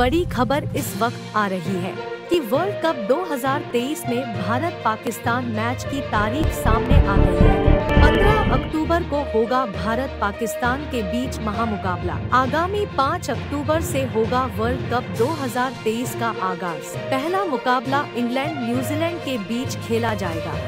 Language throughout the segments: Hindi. बड़ी खबर इस वक्त आ रही है कि वर्ल्ड कप 2023 में भारत पाकिस्तान मैच की तारीख सामने आ गई है। 15 अक्टूबर को होगा भारत पाकिस्तान के बीच महामुकाबला। आगामी 5 अक्टूबर से होगा वर्ल्ड कप 2023 का आगाज। पहला मुकाबला इंग्लैंड न्यूजीलैंड के बीच खेला जाएगा।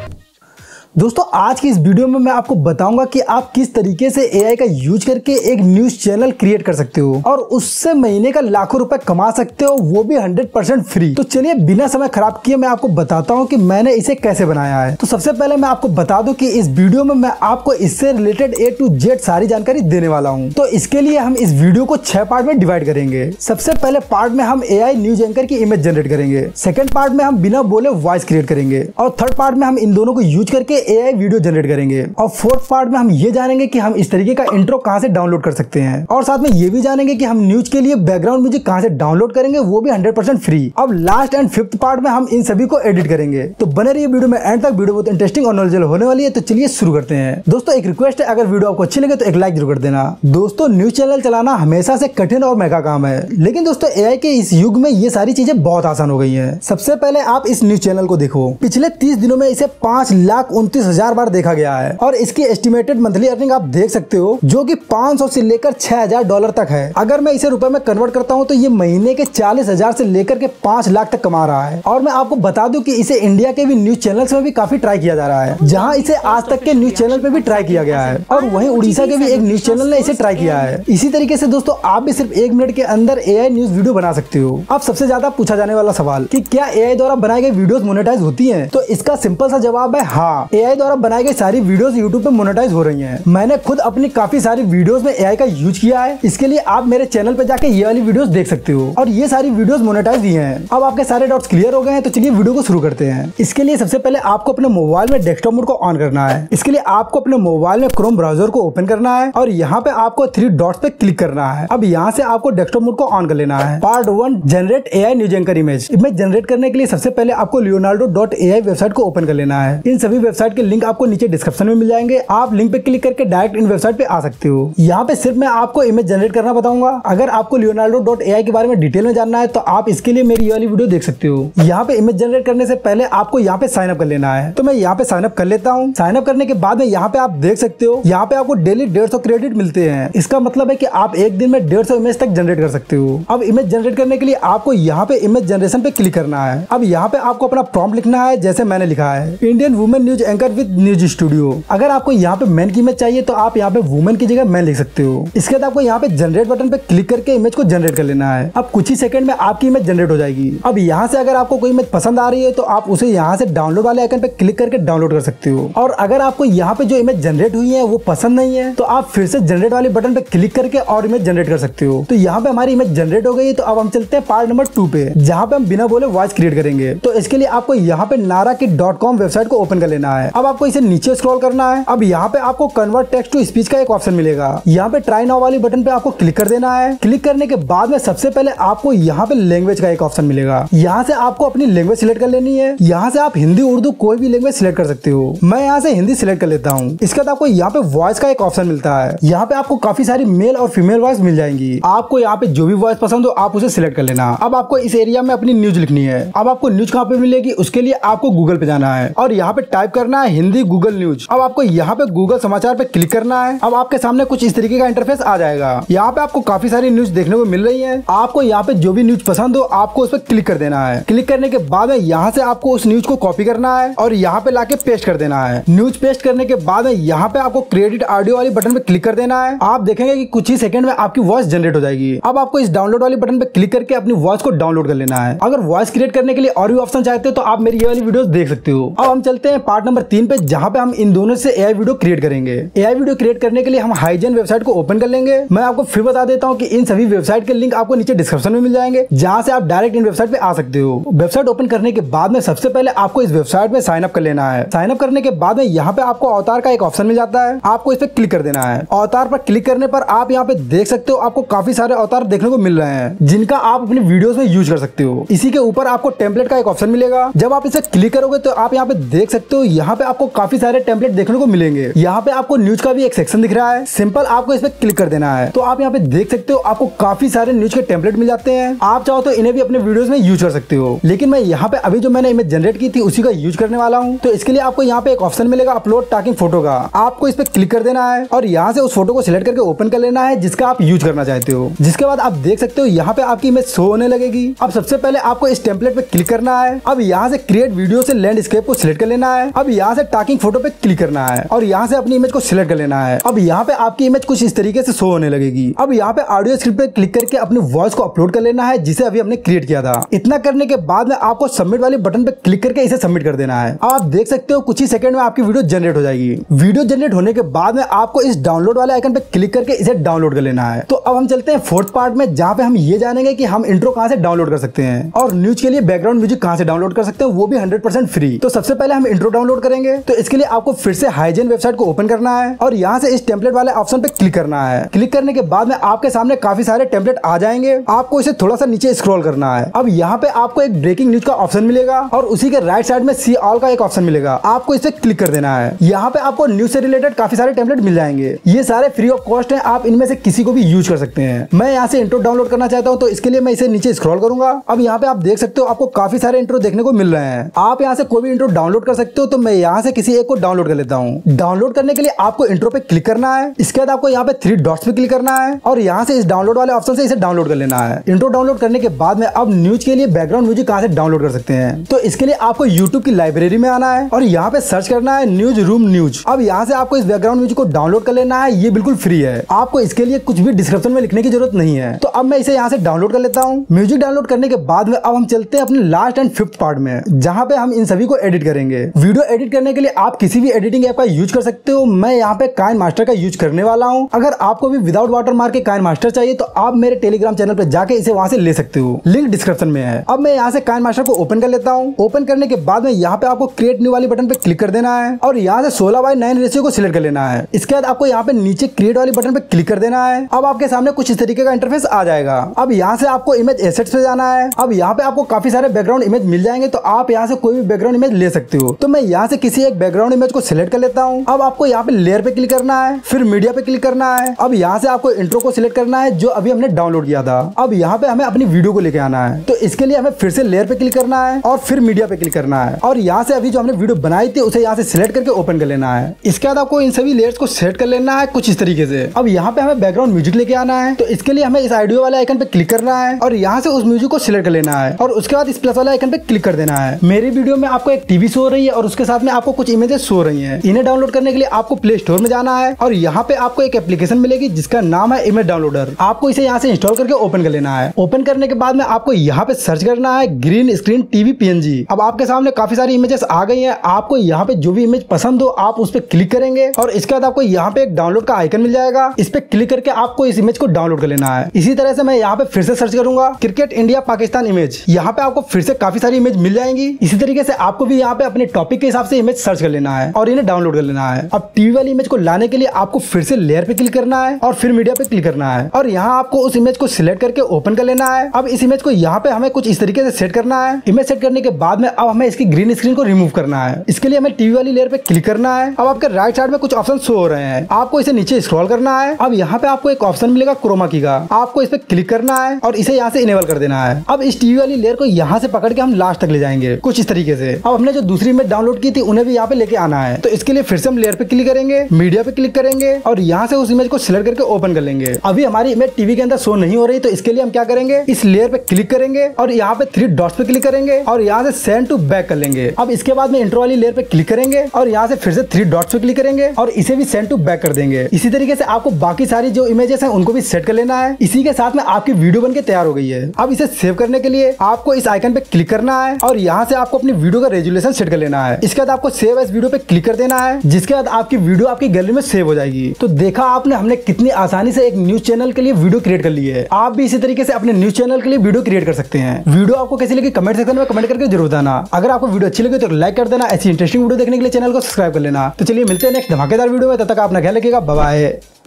दोस्तों, आज की इस वीडियो में मैं आपको बताऊंगा कि आप किस तरीके से एआई का यूज करके एक न्यूज चैनल क्रिएट कर सकते हो और उससे महीने का लाखों रुपए कमा सकते हो, वो भी 100% फ्री। तो चलिए बिना समय खराब किए मैं आपको बताता हूं कि मैंने इसे कैसे बनाया है। तो सबसे पहले मैं आपको बता दूं कि इस वीडियो में मैं आपको इससे रिलेटेड A to Z सारी जानकारी देने वाला हूँ। तो इसके लिए हम इस वीडियो को 6 पार्ट में डिवाइड करेंगे। सबसे पहले पार्ट में हम AI न्यूज एंकर की इमेज जनरेट करेंगे। सेकेंड पार्ट में हम बिना बोले वॉइस क्रिएट करेंगे और थर्ड पार्ट में हम इन दोनों को यूज करके AI वीडियो जनरेट करेंगे। और फोर्थ पार्ट में हम ये जानेंगे कि हम इस तरीके का इंट्रो कहां से डाउनलोड कर सकते हैं और साथ में ये भी जानेंगे कि हम न्यूज के लिए बैकग्राउंड म्यूजिक कहां से डाउनलोड करेंगे, वो भी 100% फ्री। अब लास्ट एंड फिफ्थ पार्ट में हम इन सभी को एडिट करेंगे। तो बने रहिए वीडियो में एंड तक, वीडियो बहुत इंटरेस्टिंग और नॉलेजेबल होने वाली है। तो चलिए शुरू करते हैं। दोस्तों, एक रिक्वेस्ट है, अगर वीडियो आपको अच्छी लगे तो एक लाइक जरूर कर देना। दोस्तों, न्यूज चैनल चलाना हमेशा से कठिन और महंगा काम है, लेकिन दोस्तों AI के इस युग में ये सारी चीजें बहुत आसान हो गई है। सबसे पहले आप इस न्यूज चैनल को देखो। पिछले 30 दिनों में इसे 5,29,000 बार देखा गया है और इसकी एस्टिमेटेड मंथली अर्निंग आप देख सकते हो, जो कि 500 से लेकर $6,000 तक है। अगर मैं इसे रुपए में कन्वर्ट करता हूं तो ये महीने के 40,000 से लेकर के 5 लाख तक कमा रहा है। और मैं आपको बता दूं कि इसे इंडिया के भी न्यूज चैनल्स में भी काफी ट्राई किया जा रहा है, जहां इसे आज तक के न्यूज चैनल पे भी ट्राई किया गया है और वहीं उड़ीसा के भी एक न्यूज चैनल ने इसे ट्राई किया है। इसी तरीके से दोस्तों, आप भी सिर्फ 1 मिनट के अंदर AI न्यूज वीडियो बना सकते हो। अब सबसे ज्यादा पूछा जाने वाला सवाल कि क्या AI द्वारा बनाई गई वीडियोस मोनेटाइज होती है, तो इसका सिंपल सा जवाब है हाँ। AI द्वारा बनाई गई सारी वीडियोस YouTube पे मोनेटाइज हो रही हैं। मैंने खुद अपनी काफी सारी वीडियोस में AI का यूज किया है। इसके लिए आप मेरे चैनल पे जाके ये वाली वीडियोस देख सकते हो और ये सारी वीडियोस मोनेटाइज भी हैं। अब आपके सारे डाउट्स क्लियर हो गए हैं, तो चलिए वीडियो को शुरू करते हैं। इसके लिए सबसे पहले आपको अपने मोबाइल में डेस्कटॉप मोड को ऑन करना है। इसके लिए आपको अपने मोबाइल में क्रोम ब्राउजर को ओपन करना है और यहाँ पे आपको 3 डॉट्स पे क्लिक करना है। अब यहाँ से आपको डेस्कटॉप मोड को ऑन कर लेना है। Part 1 generate AI news anchor image generate करने के लिए सबसे पहले आपको Leonardo.ai वेबसाइट को ओपन कर लेना है। इन सभी वेबसाइट के लिंक आपको नीचे डिस्क्रिप्शन में मिल जाएंगे। आप लिंक पे क्लिक करके डायरेक्ट इन वेबसाइट पे आ सकते हो। यहाँ पे सिर्फ मैं आपको इमेज जनरेट करना बताऊंगा। अगर आपको Leonardo.ai के बारे में डिटेल में जानना है तो आप इसके लिए मेरी ये वाली वीडियो देख सकते हो। यहाँ पे इमेज जनरेट करने से पहले आपको यहाँ पे साइन अप कर लेना है, तो मैं यहाँ पे साइन अप कर लेता हूँ। साइन अप करने के बाद में यहाँ पे आप देख सकते हो, यहाँ पे आपको डेली 150 क्रेडिट मिलते हैं। इसका मतलब है कि आप एक दिन में 150 इमेज तक जनरेट कर सकते हो। अब इमेज जनरेट करने के लिए आपको यहाँ पे इमेज जनरेशन पे क्लिक करना है। अब यहाँ पे आपको अपना प्रॉम्प्ट लिखना है, जैसे मैंने लिखा है Indian women news anchor with news studio. अगर आपको यहाँ पे मैन की इमेज चाहिए तो आप यहाँ पे वुमेन की जगह मैन लिख सकते हो। इसके बाद आपको यहाँ पे जनरेट बटन पे क्लिक करके इमेज को जनरेट कर लेना है। अब कुछ ही सेकंड में आपकी इमेज जनरेट हो जाएगी। अब यहाँ से अगर आपको कोई इमेज पसंद आ रही है तो आप उसे यहाँ से डाउनलोड वाले आइकन पे क्लिक करके डाउनलोड कर सकते हो। और अगर आपको यहाँ पे जो इमेज जनरेट हुई है वो पसंद नहीं है तो आप फिर से जनरेट वाले बटन पे क्लिक करके और इमेज जनरेट कर सकते हो। तो यहाँ पे हमारी इमेज जनरेट हो गई। तो अब हम चलते हैं पार्ट नंबर 2 पे, जहाँ पे हम बिना बोले वॉइस क्रिएट करेंगे। तो इसके लिए आपको यहाँ पे Narrakit.com वेबसाइट को ओपन कर लेना है। अब आपको इसे नीचे स्क्रॉल करना है। अब यहाँ पे आपको कन्वर्ट टेक्स्ट टू स्पीच का एक ऑप्शन मिलेगा। यहाँ पे ट्राई नाउ वाली बटन पे आपको क्लिक कर देना है। क्लिक करने के बाद में सबसे पहले आपको यहाँ पे लैंग्वेज का एक ऑप्शन मिलेगा। यहाँ से आपको अपनी लैंग्वेज सिलेक्ट कर लेनी है। यहाँ से आप हिंदी उर्दू कोई भी लैंग्वेज सिलेक्ट कर सकते हो। मैं यहाँ से हिंदी सिलेक्ट कर लेता हूँ। इसके बाद आपको यहाँ पे वॉइस का एक ऑप्शन मिलता है। यहाँ पे आपको काफी सारी मेल और फीमेल वॉइस मिल जाएंगी। आपको यहाँ पे जो भी वॉइस पसंद हो आप उसे सिलेक्ट कर लेना। अब आपको इस एरिया में अपनी न्यूज लिखनी है। अब आपको न्यूज कहाँ पे मिलेगी, उसके लिए आपको गूगल पे जाना है और यहाँ पे टाइप करना है हिंदी गूगल न्यूज। अब आपको यहाँ पे गूगल समाचार पे क्लिक करना है। अब आपके सामने कुछ इस तरीके का इंटरफेस आ जाएगा। यहाँ पे आपको काफी सारी न्यूज देखने को मिल रही है। आपको यहाँ पे जो भी न्यूज पसंद हो आपको उस पर क्लिक कर देना है। क्लिक करने के बाद में यहाँ से आपको उस न्यूज को कॉपी करना है और यहाँ पे लाके पेस्ट कर देना है। न्यूज पेस्ट करने के बाद में यहाँ पे आपको क्रेडिट ऑडियो वाली बटन पे क्लिक कर देना है। आप देखेंगे कि कुछ ही सेकंड में आपकी वॉइस जनरेट हो जाएगी। अब आपको इस डाउनलोड वाली बटन पे क्लिक करके अपनी वॉइस को डाउनलोड कर लेना है। अगर वॉइस क्रिएट करने के लिए और भी ऑप्शन चाहते हो तो आप मेरी ये वाली वीडियो देख सकते हो। अब हम चलते हैं पार्ट नंबर 3 पे, जहाँ पे हम इन दोनों से AI वीडियो क्रिएट करेंगे। AI वीडियो क्रिएट करने के लिए हम Higgin वेबसाइट को ओपन कर लेंगे। मैं आपको फिर बता देता हूँ कि इन सभी वेबसाइट के लिंक आपको नीचे डिस्क्रिप्शन में मिल जाएंगे, जहाँ से आप डायरेक्ट इन वेबसाइट पे आ सकते हो। वेबसाइट ओपन करने के बाद में सबसे पहले आपको इस वेबसाइट में साइन अप कर लेना है। साइन अप करने के बाद में यहाँ पे आपको अवतार का एक ऑप्शन मिल जाता है। आपको इस पर क्लिक कर देना है। अवतार पर क्लिक करने पर आप यहाँ पे देख सकते हो, आपको काफी सारे अवतार देखने को मिल रहे हैं जिनका आप अपनी वीडियोस में यूज कर सकते हो। इसी के ऊपर आपको टेम्पलेट का एक ऑप्शन मिलेगा। जब आप इसे क्लिक करोगे तो आप यहाँ पे देख सकते हो, यहाँ यहाँ पे आपको काफी सारे टेम्पलेट देखने को मिलेंगे। यहाँ पे आपको न्यूज का भी एक सेक्शन दिख रहा है, सिंपल आपको इसमें क्लिक कर देना है। तो आप यहाँ पे देख सकते हो आपको काफी सारे न्यूज के टेम्पलेट मिल जाते हैं। आप चाहो तो इन्हें भी अपने वीडियोस में यूज कर सकते हो, लेकिन मैं यहाँ पे अभी जो मैंने इमेज जनरेट की थी उसी का यूज करने वाला हूँ। तो इसके लिए आपको यहाँ पे एक ऑप्शन मिलेगा अपलोड टाकिंग फोटो का, आपको इस पे क्लिक कर देना है और यहाँ से उस फोटो को सिलेक्ट करके ओपन कर लेना है जिसका आप यूज करना चाहते हो। जिसके बाद आप देख सकते हो यहाँ पे आपकी इमेज शो होने लगेगी। अब सबसे पहले आपको इस टेम्पलेट पे क्लिक करना है। अब यहाँ से क्रिएट वीडियो से लैंडस्केप को सिलेक्ट कर लेना है। अब यहाँ से टाकिंग फोटो पे क्लिक करना है और यहाँ से अपनी इमेज को सिलेक्ट कर लेना है। अब यहाँ पे आपकी इमेज कुछ इस तरीके से शो होने लगेगी। अब यहाँ पे ऑडियो स्क्रिप्ट पे क्लिक करके अपनी वॉइस को अपलोड कर लेना है जिसे अभी हमने क्रिएट किया था। इतना करने के बाद में आपको सबमिट वाले बटन पे क्लिक करके इसे सबमिट कर देना है। आप देख सकते हो कुछ ही सेकंड में आपकी वीडियो जनरेट हो जाएगी। वीडियो जनरेट होने के बाद में आपको इस डाउनलोड वाले आइकन पे क्लिक करके इसे डाउनलोड कर लेना है। तो अब हम चलते हैं फोर्थ पार्ट में, जहाँ पे हम ये जानेंगे कि हम इंट्रो कहाँ से डाउनलोड कर सकते हैं और न्यूज के लिए बैकग्राउंड म्यूजिक कहाँ से डाउनलोड कर सकते हैं, वो भी 100% फ्री। तो सबसे पहले हम इंट्रो डाउनलोड करेंगे। तो इसके लिए आपको फिर से हाइजिन वेबसाइट को ओपन करना है और यहाँ से इस टेम्पलेट वाले ऑप्शन पे क्लिक करना है। क्लिक करने के बाद में आपके सामने काफी सारे टेम्पलेट आ जाएंगे। आपको इसे थोड़ा सा नीचे स्क्रॉल करना है। अब यहाँ पे आपको एक ब्रेकिंग न्यूज का ऑप्शन मिलेगा और उसी के राइट साइड में सी ऑल का एक ऑप्शन मिलेगा, आपको इसे क्लिक कर देना है। यहाँ पे आपको न्यूज से रिलेटेड काफी सारे टेम्पलेट मिल जाएंगे। ये सारे फ्री ऑफ कॉस्ट हैं, आप इनमें से किसी को भी यूज कर सकते हैं। मैं यहाँ से इंट्रो डाउनलोड करना चाहता हूँ, तो इसके लिए मैं इसे नीचे स्क्रॉल करूंगा। अब यहाँ पे आप देख सकते हो आपको काफी सारे इंट्रो देखने को मिल रहे हैं। आप यहाँ से कोई भी इंट्रो डाउनलोड कर सकते हो। तो मैं यहाँ से किसी एक को डाउनलोड कर लेता हूँ। डाउनलोड करने के लिए आपको इंट्रो पे क्लिक करना है। इसके बाद आपको यहाँ पे 3 डॉट्स पे क्लिक करना है और यहाँ से इस डाउनलोड वाले ऑप्शन से इसे डाउनलोड कर लेना है। इंट्रो डाउनलोड करने के बाद में अब न्यूज के लिए बैकग्राउंड म्यूजिक कहाँ से डाउनलोड कर सकते हैं। तो इसके लिए आपको YouTube की लाइब्रेरी में आना है और यहाँ पे सर्च करना है न्यूज रूम न्यूज। अब यहाँ से आपको इस बैकग्राउंड म्यूजिक को डाउनलोड कर लेना है। ये बिल्कुल फ्री है, आपको इसके लिए कुछ भी डिस्क्रिप्शन में लिखने की जरूरत नहीं है। तो अब मैं इसे यहाँ से डाउनलोड कर लेता हूँ। म्यूजिक डाउनलोड करने के बाद में अब हम चलते हैं अपने लास्ट एंड 5th पार्ट में, जहाँ पे हम इन सभी को एडिट करेंगे। वीडियो एडिट करने के लिए आप किसी भी एडिटिंग ऐप का यूज कर सकते हो। मैं यहाँ पे काइन मास्टर का यूज करने वाला हूँ। अगर आपको भी विदाउट वाटरमार्क के काइन मास्टर चाहिए तो आप मेरे टेलीग्राम चैनल पर जाके इसे वहाँ से ले सकते हो, लिंक डिस्क्रिप्शन में है। अब मैं यहाँ से काइन मास्टर को ओपन कर लेता हूँ। ओपन करने के बाद में यहाँ पे आपको क्रिएट न्यू वाले बटन पे क्लिक कर देना है और यहाँ से 16:9 रेशियो को सिलेक्ट कर लेना है। इसके बाद आपको यहाँ पे नीचे क्रिएट वाले बटन पे क्लिक कर देना है। अब आपके सामने कुछ इस तरीके का इंटरफेस आ जाएगा। अब यहाँ से आपको इमेज एसेट्स पे जाना है। अब यहाँ पे आपको काफी सारे बैकग्राउंड इमेज मिल जाएंगे, तो आप यहाँ से कोई भी बैकग्राउंड इमेज ले सकते हो। तो मैं यहाँ से किसी एक बैकग्राउंड इमेज को सिलेक्ट कर लेता हूँ। अब आपको यहाँ पे लेयर पे क्लिक करना है, फिर मीडिया पे क्लिक करना है। अब यहाँ से आपको इंट्रो को सिलेक्ट करना है जो अभी हमने डाउनलोड किया था। अब यहाँ पे हमें अपनी वीडियो को लेके आना है। तो इसके लिए हमें फिर से लेयर पे क्लिक करना है और फिर मीडिया पे क्लिक करना है और यहाँ से अभी जो हमने वीडियो बनाई थी उसे यहाँ से सिलेक्ट करके ओपन कर लेना है। इसके बाद आपको इन सभी लेयर्स को सेट कर लेना है कुछ इस तरीके से। अब यहाँ पे हमें बैकग्राउंड म्यूजिक लेके आना है। तो इसके लिए हमें इस ऑडियो वाले आइकन पे क्लिक करना है और यहाँ से उस म्यूजिक को सिलेक्ट कर लेना है और उसके बाद इस प्लस वाले आइकन पे क्लिक कर देना है। मेरी वीडियो में आपको एक टीवी शो हो रही है और उसके साथ में आपको कुछ इमेजेस शो रही है। इन्हें डाउनलोड करने के लिए आपको प्ले स्टोर में जाना है और यहाँ पे आपको एक एप्लीकेशन मिलेगी जिसका नाम है इमेज डाउनलोडर। आपको इसे यहाँ से इंस्टॉल करके ओपन कर लेना है। ओपन करने के बाद में आपको यहाँ पे सर्च करना है ग्रीन स्क्रीन टीवी PNG। अब आपके सामने काफी सारी इमेजेस आ गई हैं। आपको यहाँ पे जो भी इमेज पसंद हो आप उस पर क्लिक करेंगे और इसके बाद आपको यहाँ पे एक डाउनलोड का आइकन मिल जाएगा। इस पे क्लिक करके आपको इस इमेज को डाउनलोड कर लेना है। इसी तरह से मैं यहाँ पे फिर से सर्च करूंगा क्रिकेट इंडिया पाकिस्तान इमेज। यहाँ पे आपको फिर से काफी सारी इमेज मिल जाएंगी। इसी तरीके से आपको भी यहाँ पे अपने टॉपिक के हिसाब से इमेज सर्च कर लेना है और इन्हें डाउनलोड कर लेना है। अब टीवी वाली इमेज को लाने के लिए आपको फिर से लेयर पे क्लिक करना है और फिर मीडिया पे क्लिक करना है और यहाँ आपको उस इमेज को सिलेक्ट करके ओपन कर लेना है। अब इस इमेज को यहाँ पे हमें कुछ इस तरीके से सेट करना है। इमेज सेट करने के बाद में अब हमें इसकी ग्रीन स्क्रीन को रिमूव करना है। इसके लिए हमें टीवी वाली लेयर पे क्लिक करना है। अब आपके राइट साइड में कुछ ऑप्शन शो हो रहे हैं, आपको इसे नीचे स्क्रॉल करना है। अब यहाँ पे आपको एक ऑप्शन मिलेगा क्रोमा की का, आपको इस पे क्लिक करना है और इसे यहाँ से इनेबल कर देना है। अब इस टीवी वाली लेयर को यहाँ से पकड़ के हम लास्ट तक ले जाएंगे कुछ इस तरीके से। अब हमने जो दूसरी इमेज डाउनलोड की थी उन्हें भी यहाँ पे लेके आना है। तो इसके लिए फिर से हम लेयर पे क्लिक करेंगे, मीडिया पे क्लिक करेंगे और यहाँ से उस इमेज को सिलेक्ट करके ओपन कर लेंगे। अभी हमारी इमेज टीवी के अंदर शो नहीं हो रही, तो इसके लिए हम क्या करेंगे, इस लेयर पे क्लिक करेंगे और यहाँ पे 3 डॉट्स पे क्लिक करेंगे और यहाँ से सेंड टू बैक कर लेंगे। अब इसके बाद में इंट्रो वाली लेयर पे क्लिक करेंगे और यहाँ से फिर से 3 डॉट्स पे क्लिक करेंगे और इसे भी सेंड टू बैक कर देंगे। इसी तरीके से आपको बाकी सारी जो इमेजेस हैं उनको भी सेट कर लेना है। इसी के साथ में आपकी वीडियो बनके तैयार हो गई है। अब इसे सेव करने के लिए आपको इस आइकन पे क्लिक करना है और यहाँ से आपको अपनी वीडियो का रेजुलेशन सेट कर लेना है। इसके बाद आपको सेव एज वीडियो पे क्लिक कर देना है, जिसके बाद आपकी वीडियो आपकी गैलरी में सेव हो जाएगी। तो देखा आपने हमने कितनी आसानी से एक न्यूज चैनल के लिए वीडियो क्रिएट कर ली है। आप भी इसी तरीके से अपने न्यूज चैनल के लिए वीडियो क्रिएट कर सकते हैं। वीडियो आपको कैसी लगी कमेंट सेक्शन में कमेंट करके जरूर बताना। अगर आपको वीडियो अच्छी लगी तो लाइक कर देना। ऐसी इंटरेस्टिंग वीडियो देखने के लिए चैनल को सब्सक्राइब कर लेना। तो चलिए मिलते हैं नेक्स्ट धमाकेदार वीडियो में, तब तक अपना ख्याल रखिएगा। Bye bye.